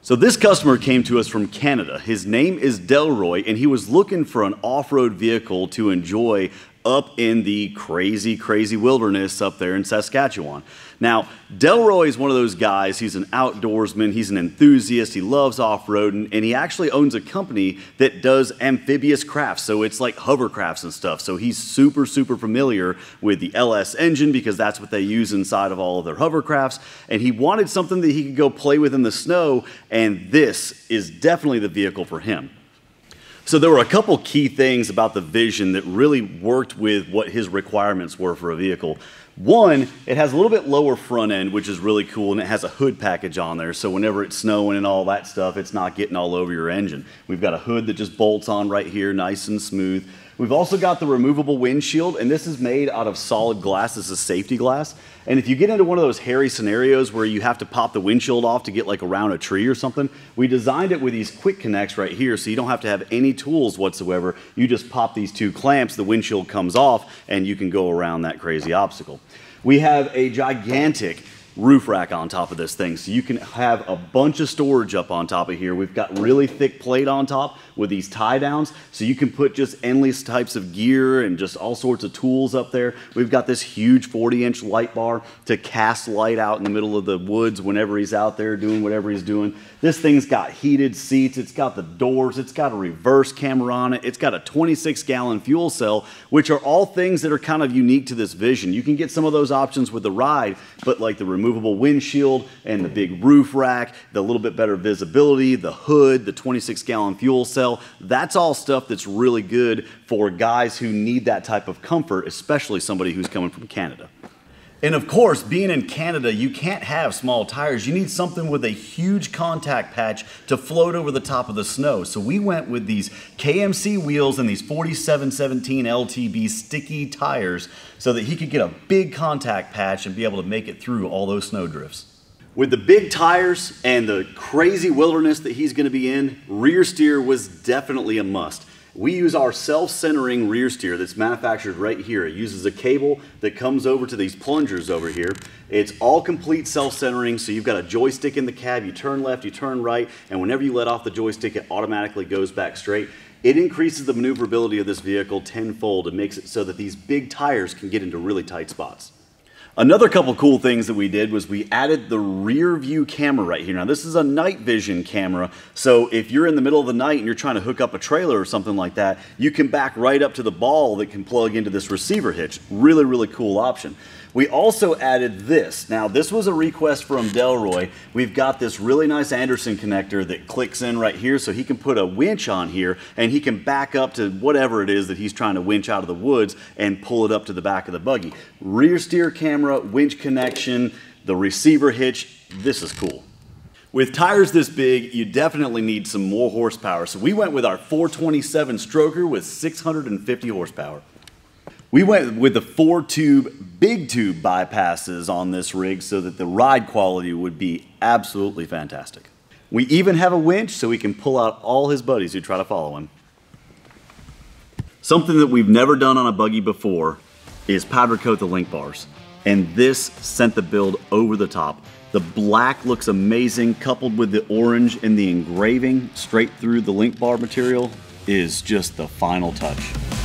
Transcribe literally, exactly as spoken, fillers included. So this customer came to us from Canada. His name is Delroy, and he was looking for an off-road vehicle to enjoy up in the crazy, crazy wilderness up there in Saskatchewan. Now, Delroy is one of those guys. He's an outdoorsman, he's an enthusiast, he loves off-roading, and he actually owns a company that does amphibious crafts, so it's like hovercrafts and stuff. So he's super, super familiar with the L S engine because that's what they use inside of all of their hovercrafts, and he wanted something that he could go play with in the snow, and this is definitely the vehicle for him. So there were a couple key things about the Vision that really worked with what his requirements were for a vehicle. One, it has a little bit lower front end, which is really cool, and it has a hood package on there, so whenever it's snowing and all that stuff, it's not getting all over your engine. We've got a hood that just bolts on right here, nice and smooth. We've also got the removable windshield, and this is made out of solid glass. This is safety glass, and if you get into one of those hairy scenarios where you have to pop the windshield off to get like around a tree or something, we designed it with these quick connects right here, so you don't have to have any tools whatsoever. You just pop these two clamps, the windshield comes off, and you can go around that crazy obstacle. We have a gigantic roof rack on top of this thing, so you can have a bunch of storage up on top of here. We've got really thick plate on top with these tie downs, so you can put just endless types of gear and just all sorts of tools up there. We've got this huge forty inch light bar to cast light out in the middle of the woods whenever he's out there doing whatever he's doing. This thing's got heated seats, it's got the doors, it's got a reverse camera on it, it's got a twenty-six gallon fuel cell, which are all things that are kind of unique to this Vision. You can get some of those options with the ride, but like the removal Removable windshield and the big roof rack, the little bit better visibility, the hood, the twenty-six gallon fuel cell, that's all stuff that's really good for guys who need that type of comfort, especially somebody who's coming from Canada. And of course, being in Canada, you can't have small tires. You need something with a huge contact patch to float over the top of the snow. So we went with these K M C wheels and these forty-seven seventeen L T B sticky tires so that he could get a big contact patch and be able to make it through all those snow drifts. With the big tires and the crazy wilderness that he's going to be in, Rear Steer was definitely a must. We use our self-centering rear steer that's manufactured right here. It uses a cable that comes over to these plungers over here. It's all complete self-centering, so you've got a joystick in the cab. You turn left, you turn right, and whenever you let off the joystick, it automatically goes back straight. It increases the maneuverability of this vehicle tenfold and makes it so that these big tires can get into really tight spots. Another couple cool things that we did was we added the rear view camera right here. Now this is a night vision camera, so if you're in the middle of the night and you're trying to hook up a trailer or something like that, you can back right up to the ball that can plug into this receiver hitch. Really, really cool option. We also added this. Now this was a request from Delroy. We've got this really nice Anderson connector that clicks in right here, so he can put a winch on here and he can back up to whatever it is that he's trying to winch out of the woods and pull it up to the back of the buggy. Rear steer camera, winch connection, the receiver hitch. This is cool. With tires this big, you definitely need some more horsepower. So we went with our four twenty-seven Stroker with six hundred fifty horsepower. We went with the four tube, big tube bypasses on this rig so that the ride quality would be absolutely fantastic. We even have a winch so we can pull out all his buddies who try to follow him. Something that we've never done on a buggy before is powder coat the link bars. And this sent the build over the top. The black looks amazing, coupled with the orange and the engraving straight through the link bar material is just the final touch.